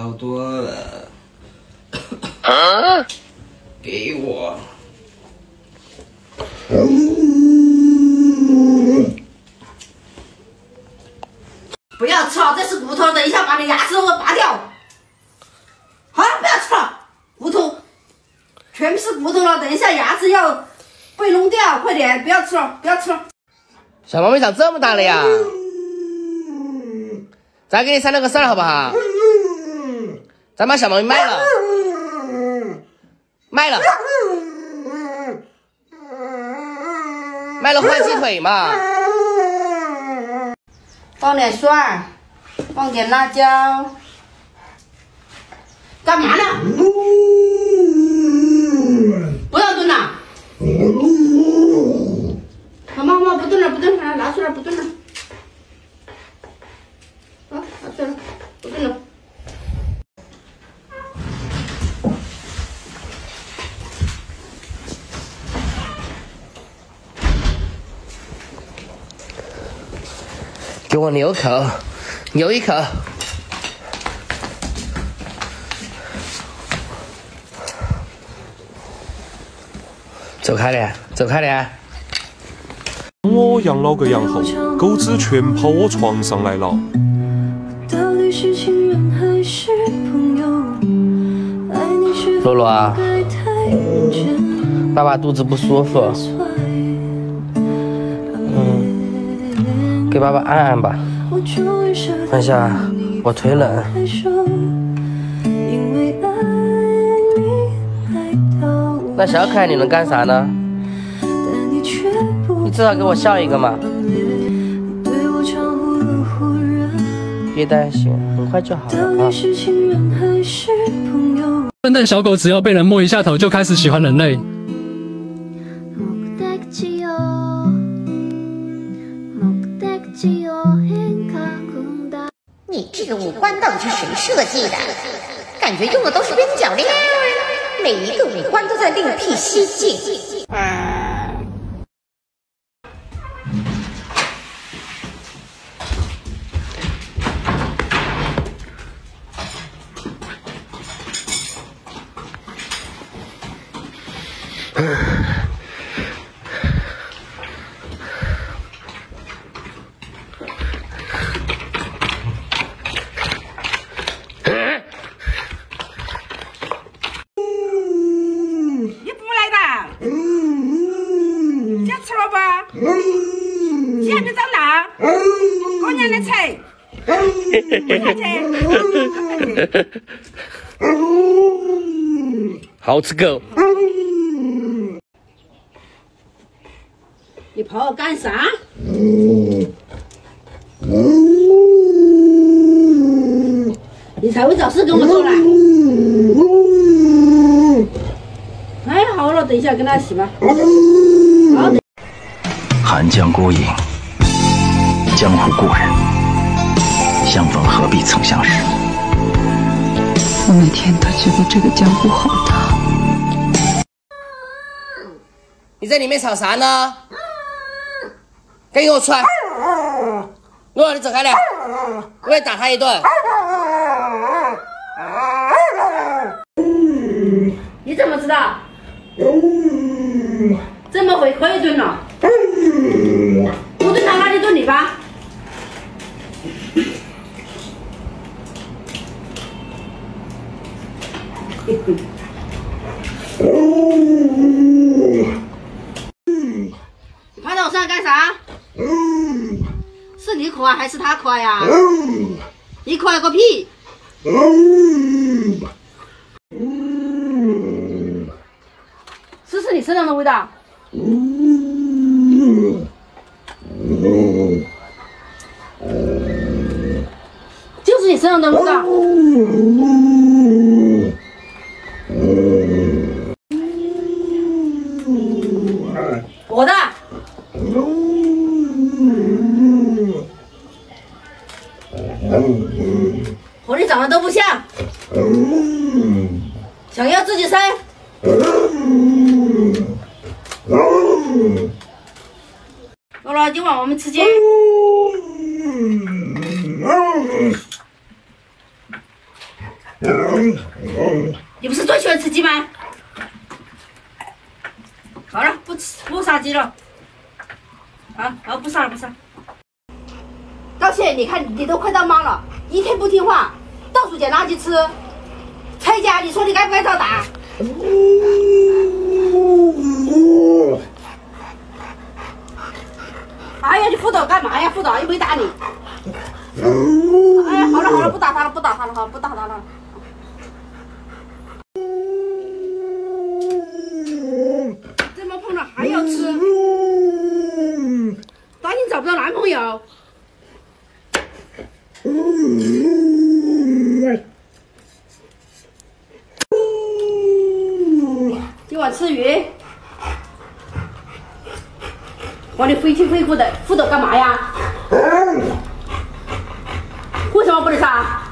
好多了，啊、给我。不要吃了，这是骨头，等一下把你牙齿都拔掉。好了，不要吃了，骨头，全是骨头了，等一下牙齿要被弄掉，快点，不要吃了，不要吃了。小毛妹长这么大了呀，咱给你商量个事儿好不好？咱把小毛妹卖了，卖了，卖了换鸡腿嘛。 放点蒜，放点辣椒，干嘛呢？不要蹲了！好嘛好嘛，不蹲了不蹲了，拿出来不蹲了。啊，拿出来，不蹲了。给我留口，留一口。走开点，走开点。我养老嘅养后，狗子全跑我床上来了。洛洛啊，爸爸肚子不舒服。 给爸爸按按吧，按下，我腿冷。那小可爱你能干啥呢？你至少给我笑一个嘛。别担心，很快就好了啊。笨蛋小狗只要被人摸一下头，就开始喜欢人类。 你这个五官到底是谁设计的？感觉用的都是边角料，每一个五官都在另辟蹊径。好吃狗！你跑我干啥？你才会找事跟我做呢！哎，好了，等一下跟他洗吧。好。寒江孤影，江湖故人。 相逢何必曾相识。我每天都觉得这个江湖好大。你在里面吵啥呢？赶紧给我出来！诺诺，你走开点，我也打他一顿。你怎么知道？这么会可以蹲了。我蹲他，那就蹲你吧。 你趴到我身上干啥？是你可爱还是他可爱呀？你可爱个屁！这是你身上的味道。就是你身上的味道。 我的，和你长得都不像，想要自己生，姥姥，今晚我们吃鸡。你不是最喜欢吃鸡吗？好了，不杀鸡了。好，不杀了，不杀。道谢，你看你都快当妈了，一天不听话，到处捡垃圾吃。蔡家，你说你该不该遭打？哎呀，你辅导干嘛呀？辅导又没打你。哎呀，好了好了，不打他了，不打他了，好，不打他了。 这么胖了还要吃，担心找不到男朋友。今晚吃鱼，往你飞去飞过的，副斗干嘛呀？为什么不能杀？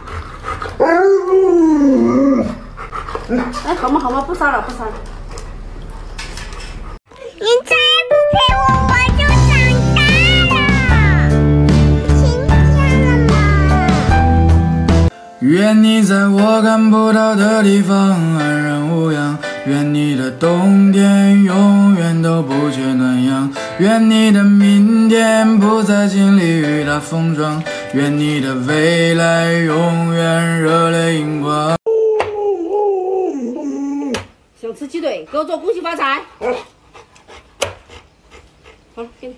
哎，好嘛好嘛，不杀了不杀了。 你再不陪我，我就长大了，听见了吗？愿你在我看不到的地方安然无恙，愿你的冬天永远都不缺暖阳，愿你的明天不再经历雨打风霜，愿你的未来永远热泪盈眶。想吃鸡腿，给我做恭喜发财。 好了，给你，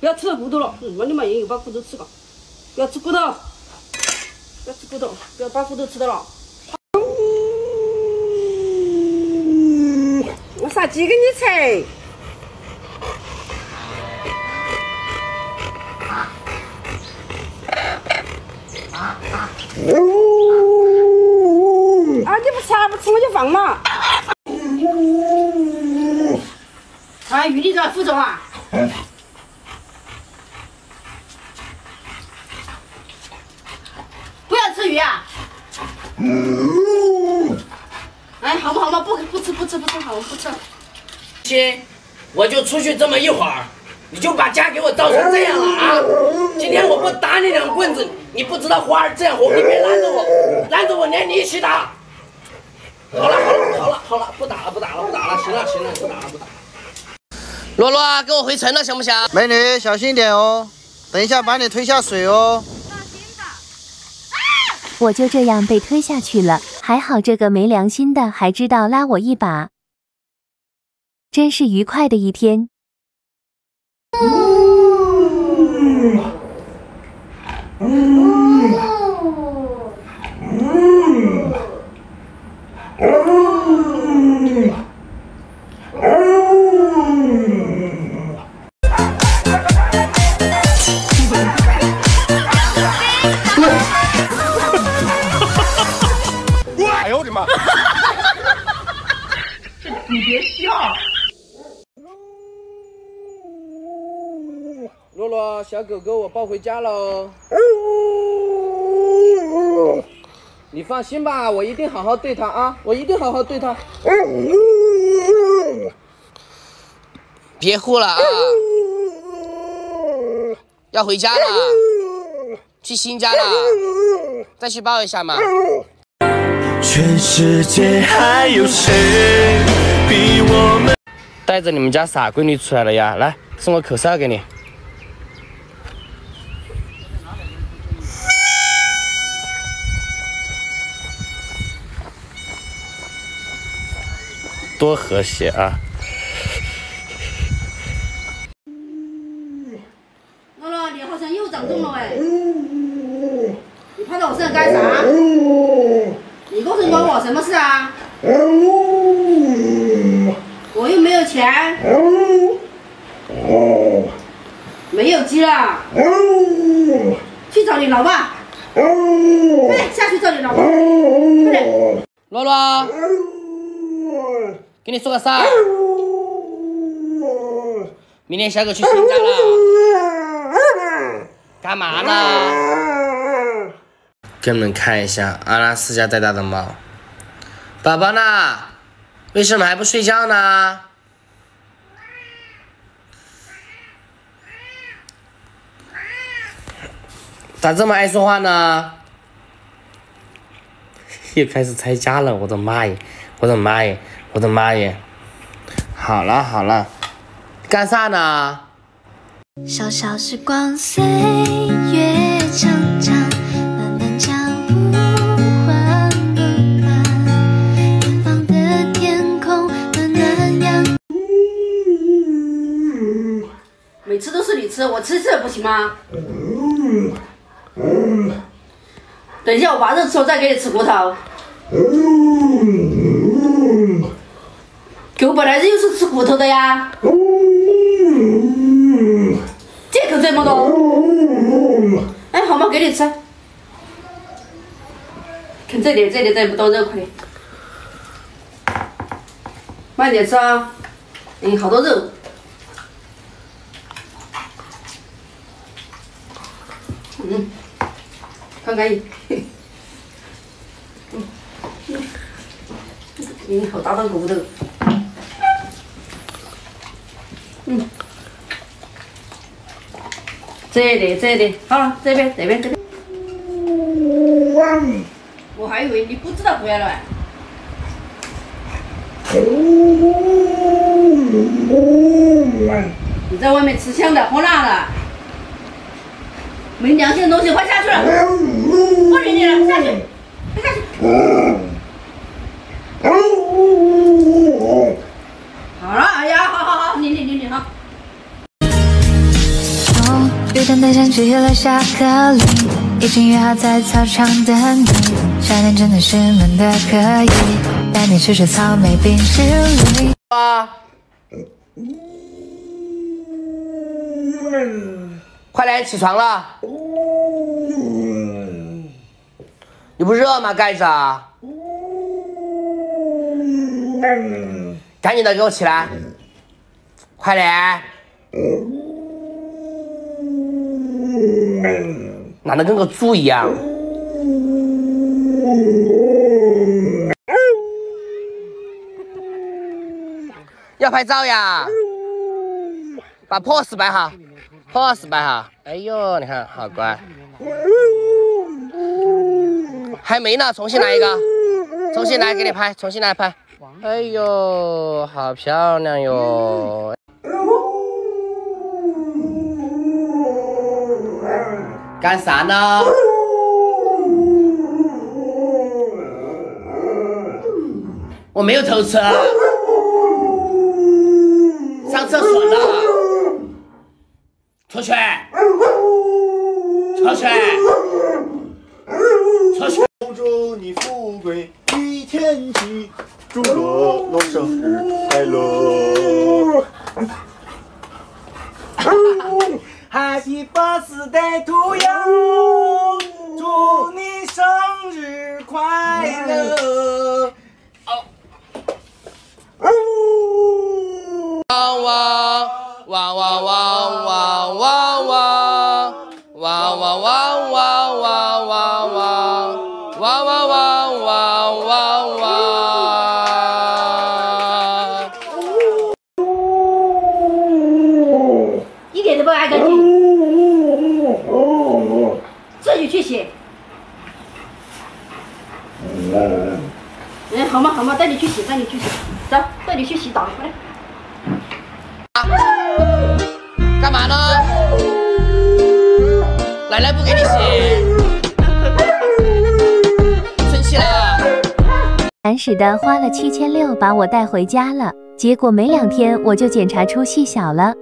不要吃了骨头了。我的妈也有把骨头吃了，不要吃骨头，不要吃骨头，不要把骨头吃掉了。我杀鸡给你吃。啊！你不吃了，不吃我就放了。 啊，余队长、副总啊！不要吃鱼啊！哎，好嘛好嘛，不吃，好，我不吃。亲，我就出去这么一会儿，你就把家给我造成这样了啊！今天我不打你两棍子，你不知道花儿这样活，你别拦着我，拦着我连你一起打。好了，不打了，行了，不打了。 罗罗啊，跟我回城了，行不行？美女，小心点哦，等一下把你推下水哦。放心的。啊！我就这样被推下去了，还好这个没良心的还知道拉我一把，真是愉快的一天。你别笑，洛洛，小狗狗我抱回家喽。你放心吧，我一定好好对它啊，我一定好好对它。别哭了啊，要回家了，去新家了，再去抱一下嘛。全世界还有谁？ 带着你们家傻闺女出来了呀！来，送我口哨给你。多和谐啊！乐乐，你好像又长重了哎！你趴到我身上干啥？你告诉你管我什么事啊？ 我又没有钱，没有鸡了，去找你老爸，快点下去找你老爸，快点。罗罗，给你说个事儿，明天小狗去新家了，干嘛呢？给你们看一下阿拉斯加带大的猫。 宝宝呢？为什么还不睡觉呢？咋这么爱说话呢？又开始拆家了，我的妈耶，我的妈耶，我的妈耶！好了好了，干啥呢？小小时光，岁月长长，慢慢脚步缓不慢，远方的天空暖暖阳。每次都是你吃，我吃这不行吗？等一下，我把肉吃完再给你吃骨头。狗本来又是吃骨头的呀，借口这么多。哎，好嘛，给你吃。看这里，这里这么多肉块，慢点吃啊。嗯，好多肉。嗯。看看你，嗯，好大的骨头，嗯，这里这里，好了，这边这边这边。我还以为你不知道回来了。你在外面吃香的喝辣的。没良心的东西，快下去了！不理你了，下去，快下去！好了，哎呀，好好好，你好。从雨点的山区游了下课铃，已经约好在操场等你。夏天真的是闷得可以，带你吃吃草莓冰淇淋。啊！快点起床了！你不热吗，盖子？赶紧的，给我起来！快点！懒得跟个猪一样。要拍照呀！把 pose 摆好。pose 摆好，哎呦，你看好乖，还没呢，重新来一个，重新来给你拍，重新来拍，哎呦，好漂亮哟！干啥呢？我没有偷吃，上厕所了。出去！出去！出去！祝你富贵一天起，祝罗罗生日快乐 ！Happy birthday to you！ 祝你生日快乐！汪汪汪汪汪汪！嗯，好嘛好嘛，带你去洗，带你去洗，走，带你去洗澡，快点。啊？干嘛呢？奶奶不给你洗，生气了。惨死的花了7600把我带回家了，结果没两天我就检查出细小了。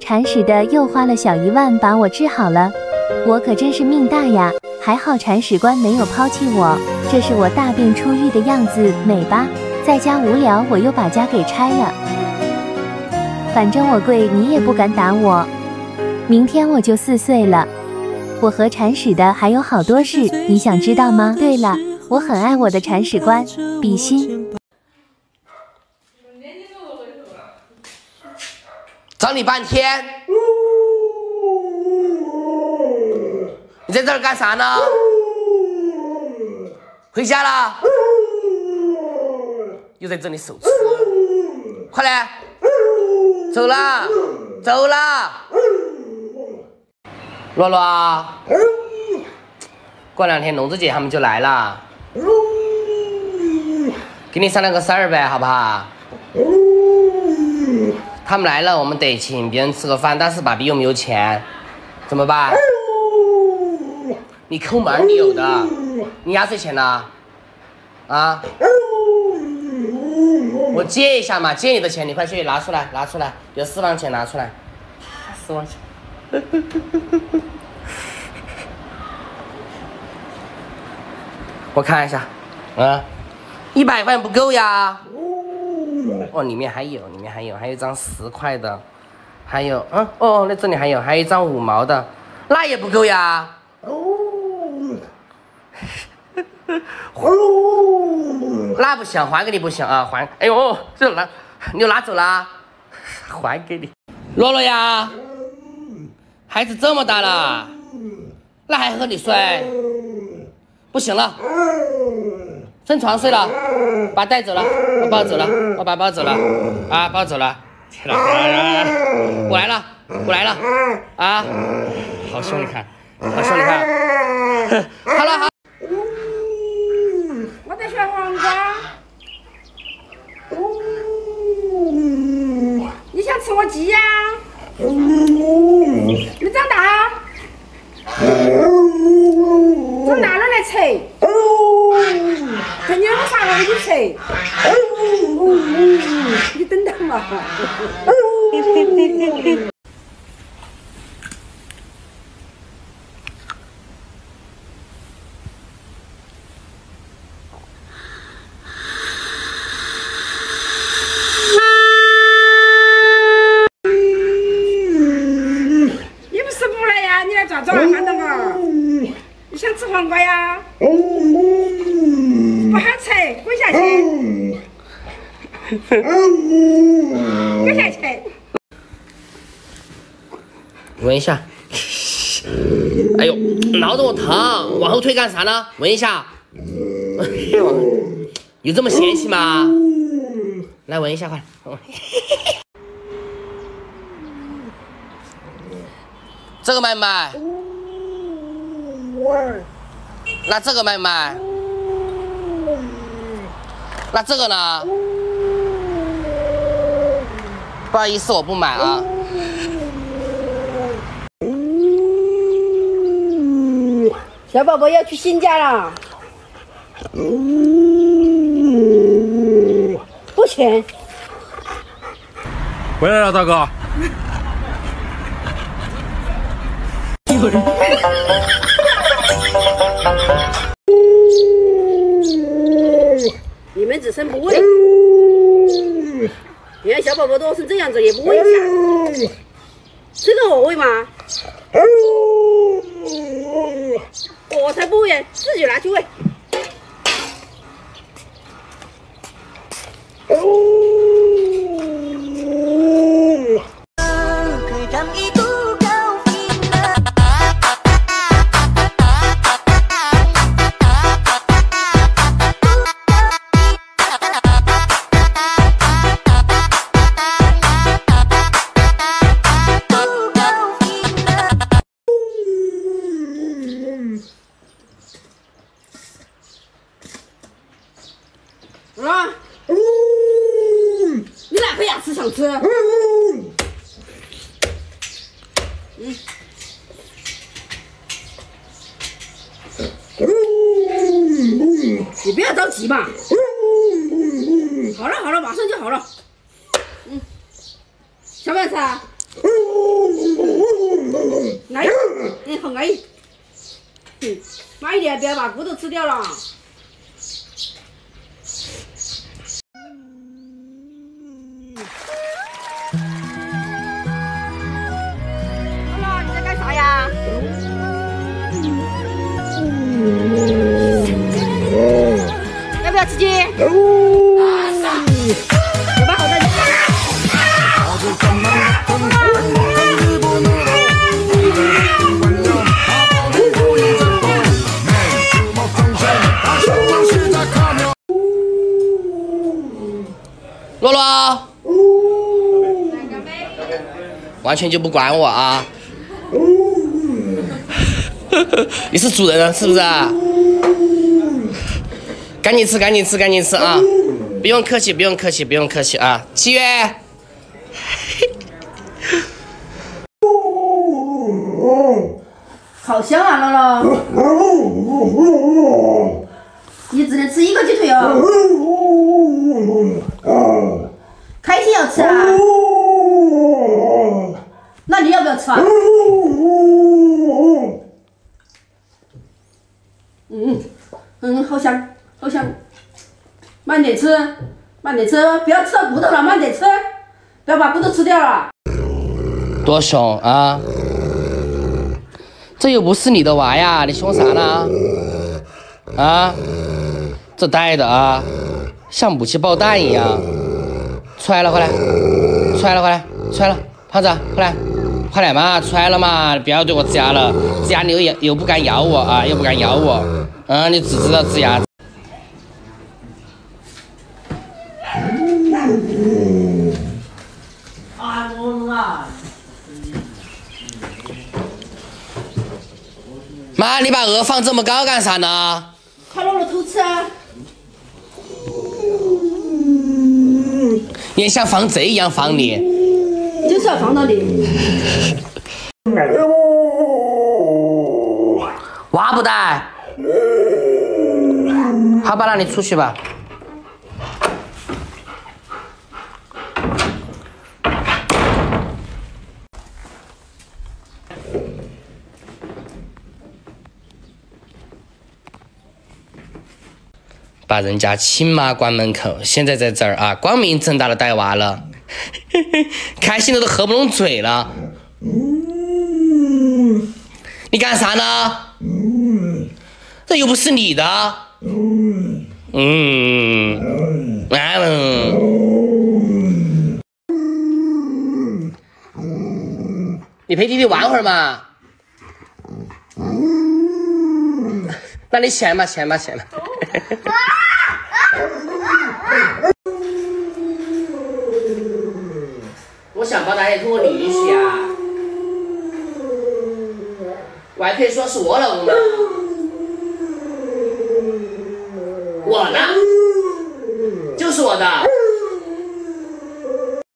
惨死的又花了小10000把我治好了，我可真是命大呀。还好铲屎官没有抛弃我，这是我大病初愈的样子，美吧？在家无聊，我又把家给拆了。反正我跪，你也不敢打我。明天我就4岁了，我和铲屎的还有好多事，你想知道吗？对了，我很爱我的铲屎官，比心。找你半天。你在这儿干啥呢？回家了？又在这里手吃，快来！走了，走了。洛洛，过2天笼子姐他们就来了。给你商量个事儿呗，好不好？他们来了，我们得请别人吃个饭，但是爸比又没有钱，怎么办？你抠门，你有的，你压岁钱呢？啊？我借一下嘛，借你的钱，你快去拿出来，拿出来，有4万钱拿出来，4万钱。我看一下，啊，100块不够呀。哦，里面还有，里面还有，还有一张10块的，还有，嗯，哦，那这里还有，还有一张5毛的，那也不够呀。那不行，还给你不行啊，还，哎呦，这拿，你就拿走啦，还给你。洛洛呀，孩子这么大了，那还和你睡？不行了，上床睡了，把带走了，我抱走了，我把抱走了，啊，抱走了，我来了，我来了，啊，好凶，你看，好凶，你看，好了好。 我在学黄瓜。你想吃我鸡呀？你长大，从哪儿来吃？在你们啥地方吃？你等等嘛。黄瓜呀，不好吃，滚下去，滚下去。闻一下，哎呦，挠得我疼，往后退干啥呢？闻一下，有这么嫌弃吗？来闻一下，快。这个卖不卖？ 那这个卖不卖？那这个呢？不好意思，我不买啊。小宝宝要去新家了，不行。回来了，大哥。一个人。你们只生不喂，你看小宝宝都饿成这样子，也不喂一下。这个我喂吗？我才不喂，自己拿去喂。你哪个牙齿想吃？你不要着急嘛。好了好了，马上就好了。小白菜。来，好安逸。慢一点，不要把骨头吃掉了。 吃鸡。我把好的。洛洛，完全就不管我啊！你是主人了，是不是？ 赶紧吃，赶紧吃，赶紧吃啊！不用客气，不用客气，不用客气啊！七月，好香啊，乐乐！你只能吃一个鸡腿哦，开心要吃啊！那你要不要吃啊？好香，好香。 慢点吃，慢点吃，不要吃到骨头了，慢点吃，不要把骨头吃掉了。多凶啊！这又不是你的娃呀，你凶啥呢？啊，这带的啊，像母鸡抱蛋一样。出来了，快来！出来了，快来！出来了，胖子，快来！快来嘛，出来了嘛！不要对我呲牙了，呲牙你又不敢咬我啊，又不敢咬我，你只知道呲牙。 妈，你把鹅放这么高干啥呢？快乐乐偷吃啊！你像防贼一样防你，就是要防到你。娃不带，好吧，那你出去吧。 把人家亲妈关门口，现在在这儿啊，光明正大的带娃了，开心的都合不拢嘴了。你干啥呢？这又不是你的。你陪弟弟玩会儿嘛。那你起来嘛，起来嘛，起来嘛。 我想把大家跟我女婿啊，我还可以说是我老公呢，我呢，就是我的。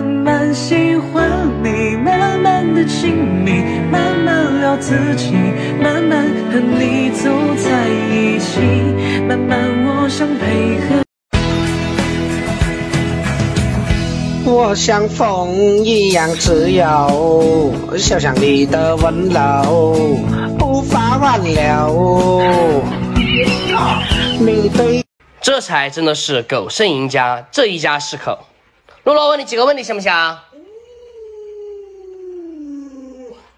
慢慢喜欢你，慢慢的亲密，慢慢聊自己，慢慢和你走在一起，慢慢我想配合。 我像风一样自由，想象你的温柔无法挽留。你对，这才真的是狗剩赢家，这一家是口。洛洛问你几个问题行不行？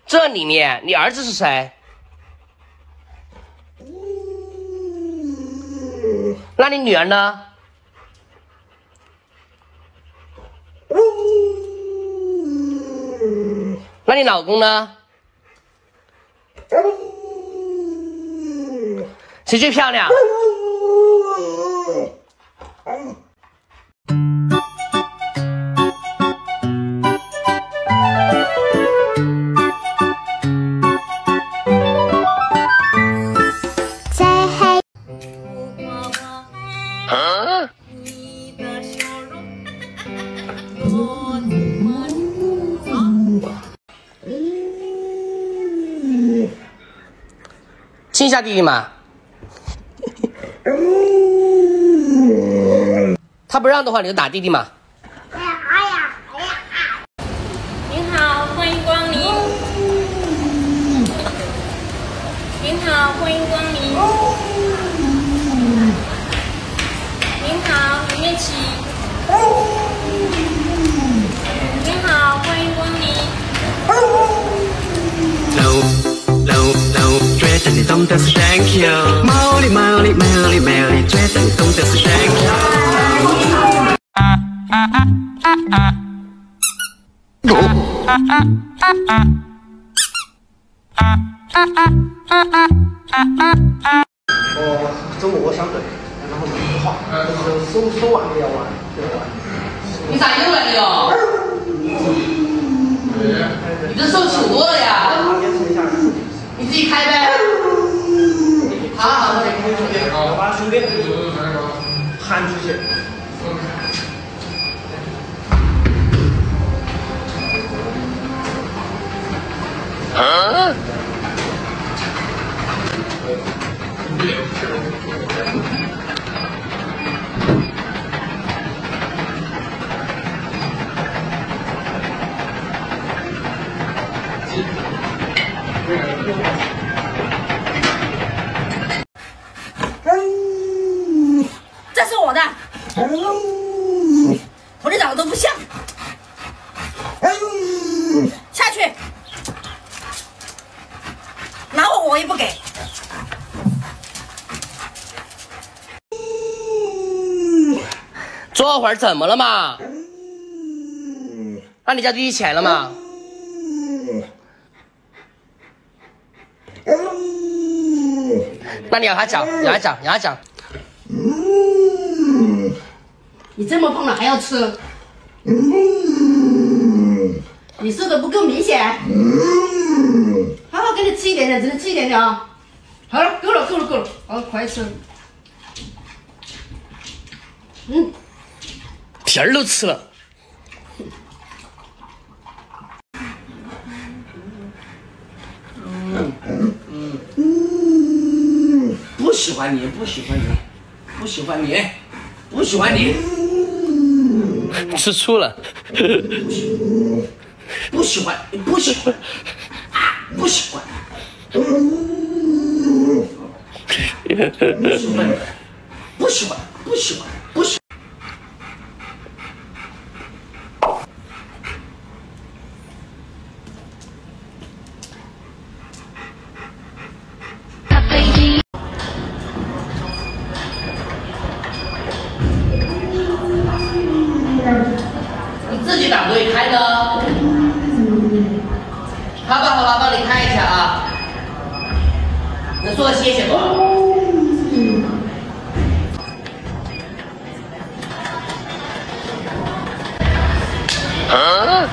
这里面你儿子是谁？那你女儿呢？ 那你老公呢？谁最漂亮？在海。啊？ 亲一下弟弟嘛，他不让的话你就打弟弟嘛。您好，欢迎光临。您好，欢迎光临。您好，里面请。您好，欢迎光临。 觉得你懂得是炫耀，毛利毛利毛利毛利，觉得你懂得是炫耀。中午我想等，然后你不好，收完不要玩，不要玩。你咋又来了？你这瘦挺多的呀。 你自己开呗，好好好，我得开出去，把手给喊出去。这是我的，我的长得都不像。 我也不给，坐会儿怎么了嘛？让你家堆积钱了嘛？那你咬他脚，咬他脚，咬他脚。你这么胖了还要吃？你瘦的不够明显。 给你吃一点点，只能吃一点点啊！好了，够了，够了，够了，好，快吃。嗯，皮儿都吃了。不喜欢你，不喜欢你，不喜欢你，不喜欢你。吃醋了。不喜欢，不喜欢。 不喜欢，不喜欢，不喜欢，不喜欢，不喜欢。你自己打不会开的。 好吧，好吧，帮你看一下啊。能说谢谢不？啊？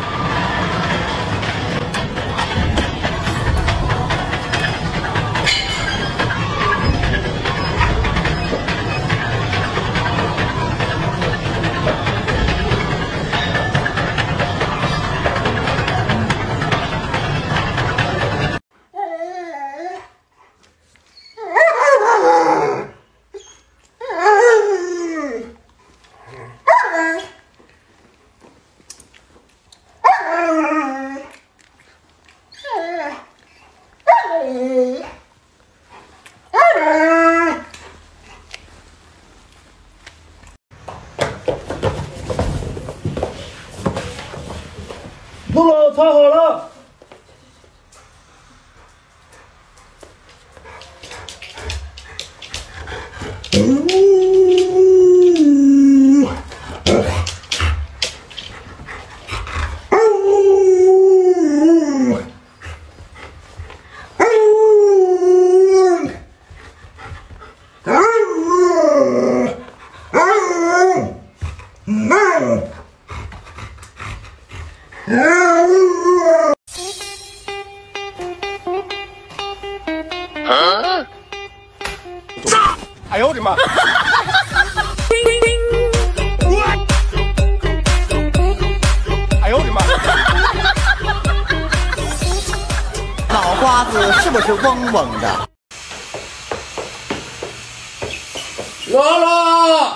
弄了，擦好了。哎呦我的妈！哎呦我的妈！脑瓜子是不是嗡嗡的？完了！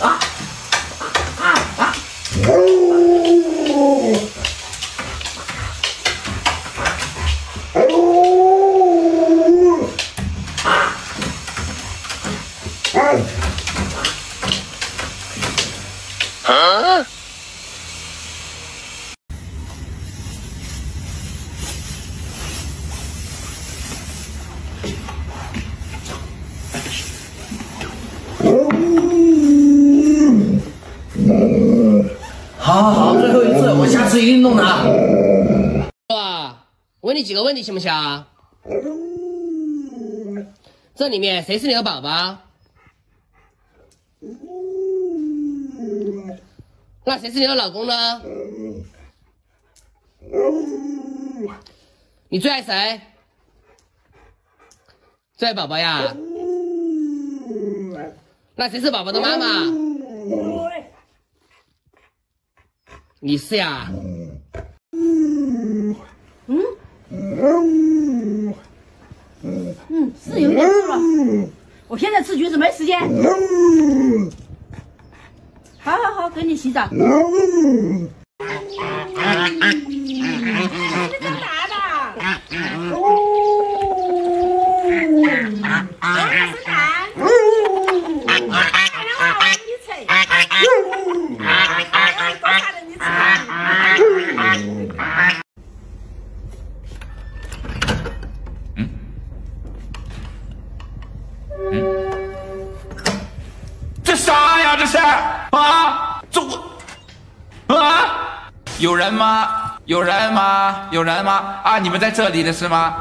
啊！好，好，最后一次，我下次一定弄他。爸，我问你几个问题行不行？这里面谁是你的宝宝？ 那谁是你的老公呢？玉。你最爱谁？最爱宝宝呀？那谁是宝宝的妈妈？你是呀？是有点饿了。我现在吃橘子没时间。好好好，给你洗澡。有人吗？有人吗？有人吗？啊，你们在这里的是吗？